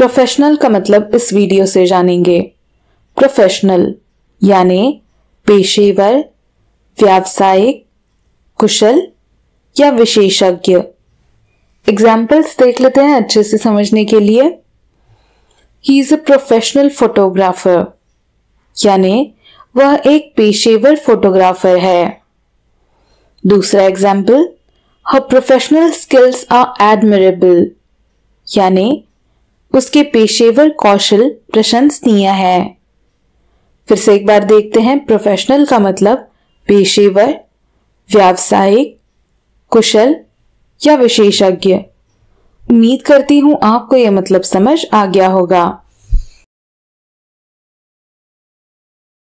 Professional का मतलब इस वीडियो से जानेंगे। प्रोफेशनल यानी पेशेवर, व्यावसायिक, कुशल या विशेषज्ञ। एग्जाम्पल्स देख लेते हैं अच्छे से समझने के लिए। He is a professional photographer यानी वह एक पेशेवर फोटोग्राफर है। दूसरा एग्जाम्पल, हर प्रोफेशनल स्किल्स आर एडमिरेबल यानी उसके पेशेवर कौशल प्रशंसनीय है। फिर से एक बार देखते हैं, प्रोफेशनल का मतलब पेशेवर, व्यावसायिक, कुशल या विशेषज्ञ। उम्मीद करती हूँ आपको यह मतलब समझ आ गया होगा।